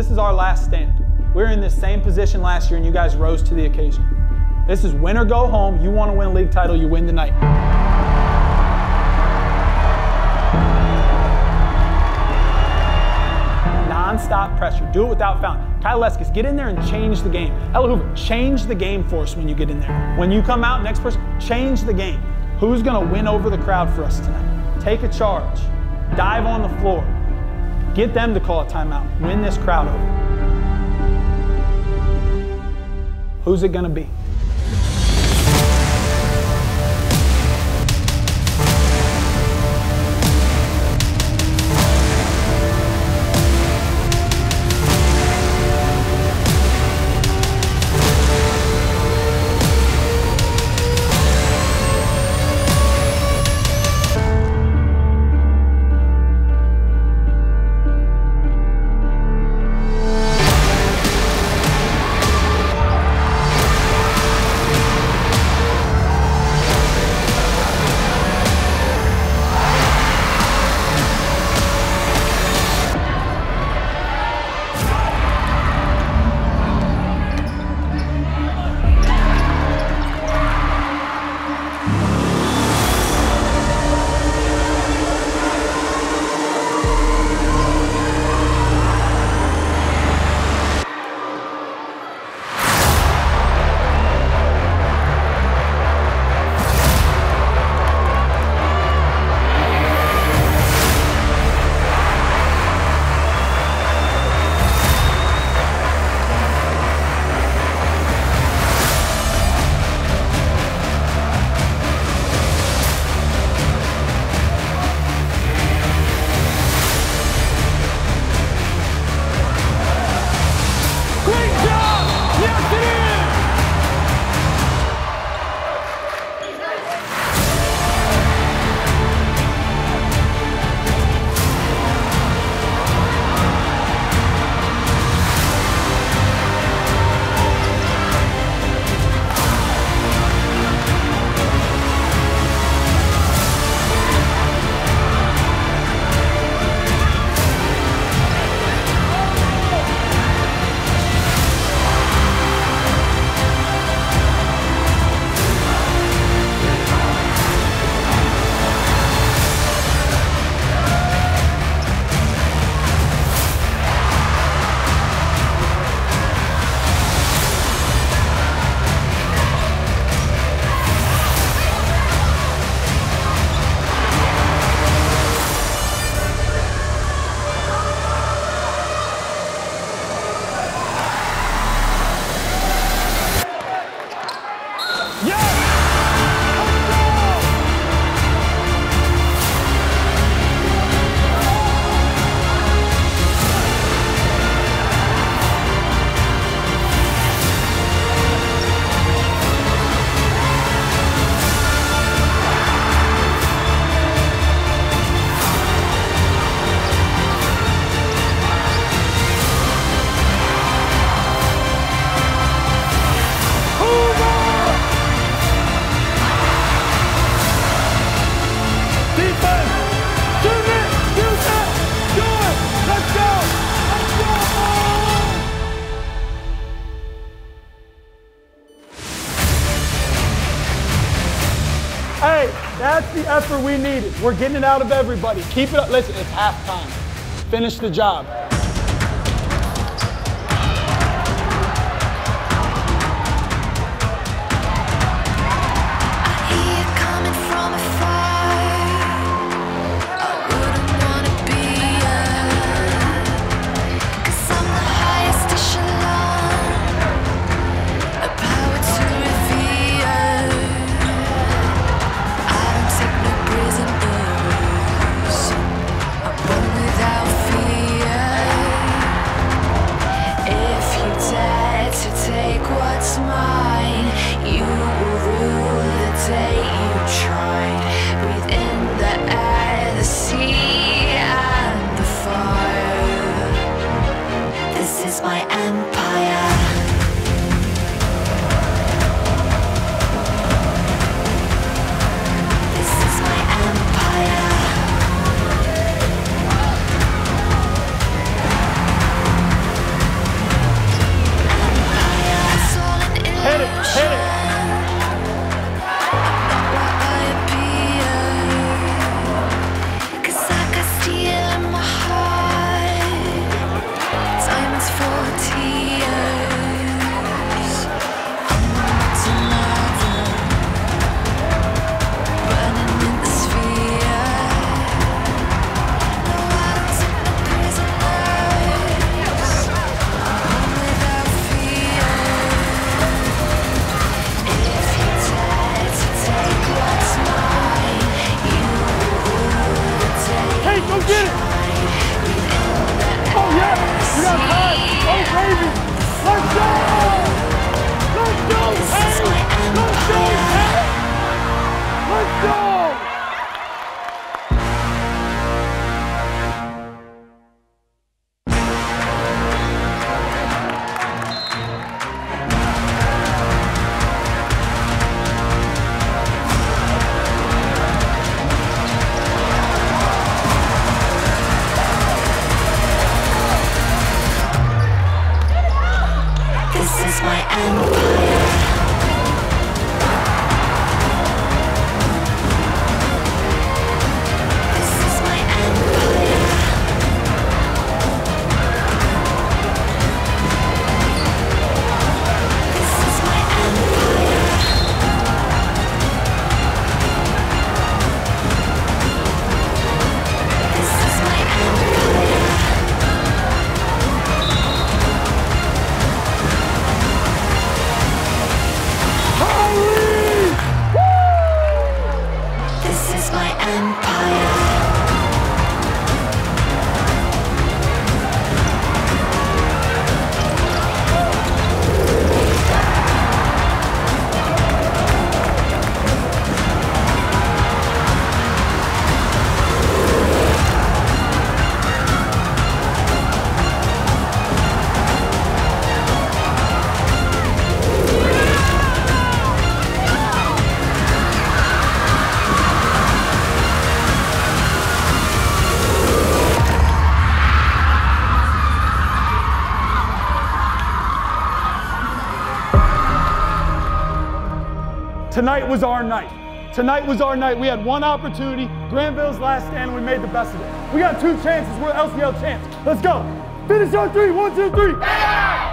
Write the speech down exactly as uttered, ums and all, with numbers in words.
this is our last stand. We were in this same position last year, and you guys rose to the occasion. This is win or go home. You want to win a league title, you win tonight. Non-stop pressure. Do it without fouling. Kylee Lescas, get in there and change the game. Ella Hoover, change the game for us when you get in there. When you come out, next person, change the game. Who's going to win over the crowd for us tonight? Take a charge. Dive on the floor. Get them to call a timeout. Win this crowd over. Who's it going to be? Hey, that's the effort we needed. We're getting it out of everybody. Keep it up. Listen, it's halftime. Finish the job. Yeah. get it! Oh, yes! We got time! Oh, baby! Let's go! Let's go, Tay! Let's go, Tay! Let's go! Tonight was our night. Tonight was our night. We had one opportunity, Granville's last stand, and we made the best of it. We got two chances, we're L C L champs. Let's go. Finish on three, one, two, three. Yeah!